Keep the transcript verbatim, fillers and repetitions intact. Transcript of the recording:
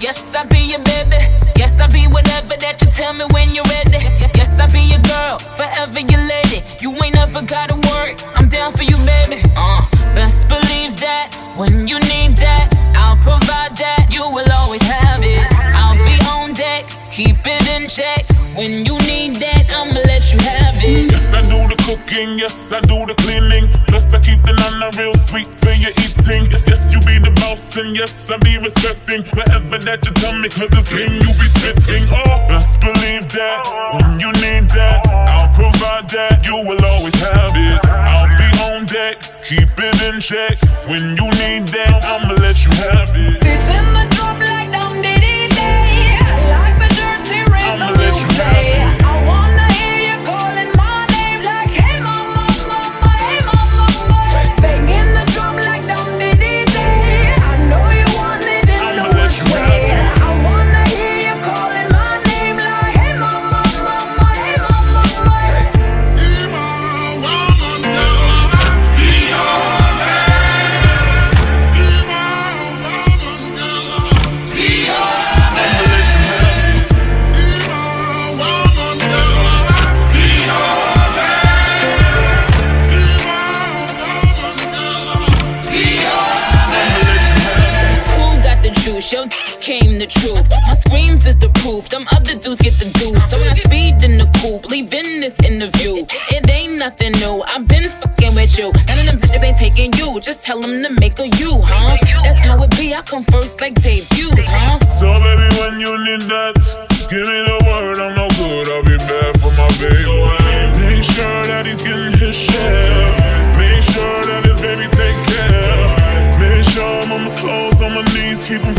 Yes, I'll be your baby. Yes, I'll be whatever that you tell me when you're ready. Yes, I'll be your girl, forever your lady. You ain't never gotta worry, I'm down for you, baby. uh, Best believe that, when you need that, I'll provide that, you will always have it. I'll be on deck, keep it in check. When you need that, I'ma let you have it. Yes, I do the cooking, yes, I do the cleaning. Plus, I keep the nana real sweet for your eating. Yes, yes, you be the boss, and yes, I be respecting whatever that you tell me, cause it's game you be spitting. Oh, best believe that, when you need that, I'll provide that, you will always have it. I'll be on deck, keep it in check. When you need that, I'ma let you have it. It's in my drop like I'm diddy day. Like the dirty rain, I'ma let you have it. I wanna hear you calling my name like, hey mama, mama, hey mama, mama. Bang in the drum like I'm diddy day. I know you want it in the worst way. I wanna hear you calling my name like, hey mama, mama, hey mama, mama. Your came the truth. My screams is the proof. Them other dudes get the deuce. So I speed in the coupe, leaving this interview. It ain't nothing new. I've been fucking with you. None of them bitches ain't taking you. Just tell them to make a you, huh? That's how it be. I come first like debuts, huh? So baby, when you need that, give me the word. I'm no good. I'll be bad for my baby. Make sure that he's getting his share. Make sure that his baby take care. Make sure I'm on my toes, on my knees, keep him